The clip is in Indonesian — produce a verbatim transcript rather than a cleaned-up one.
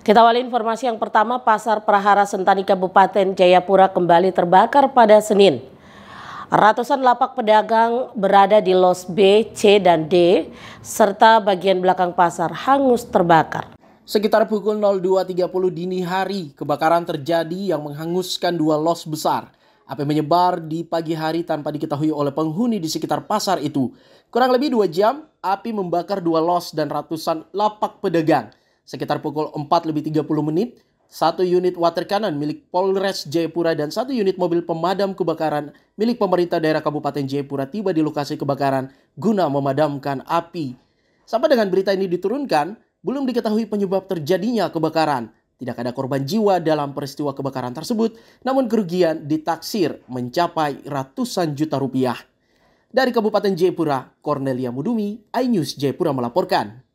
Kita awali informasi yang pertama, Pasar Pharaa Sentani Kabupaten Jayapura kembali terbakar pada Senin. Ratusan lapak pedagang berada di los B, C, dan D, serta bagian belakang pasar hangus terbakar. Sekitar pukul nol dua tiga puluh dini hari, kebakaran terjadi yang menghanguskan dua los besar. Api menyebar di pagi hari tanpa diketahui oleh penghuni di sekitar pasar itu. Kurang lebih dua jam, api membakar dua los dan ratusan lapak pedagang. Sekitar pukul empat lebih tiga puluh menit, satu unit water cannon milik Polres Jayapura dan satu unit mobil pemadam kebakaran milik pemerintah daerah Kabupaten Jayapura tiba di lokasi kebakaran guna memadamkan api. Sampai dengan berita ini diturunkan, belum diketahui penyebab terjadinya kebakaran. Tidak ada korban jiwa dalam peristiwa kebakaran tersebut, namun kerugian ditaksir mencapai ratusan juta rupiah. Dari Kabupaten Jayapura, Cornelia Mudumi, I News Jayapura melaporkan.